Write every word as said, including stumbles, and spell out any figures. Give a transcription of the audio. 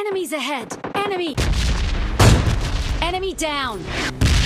Enemies ahead! Enemy! Enemy down!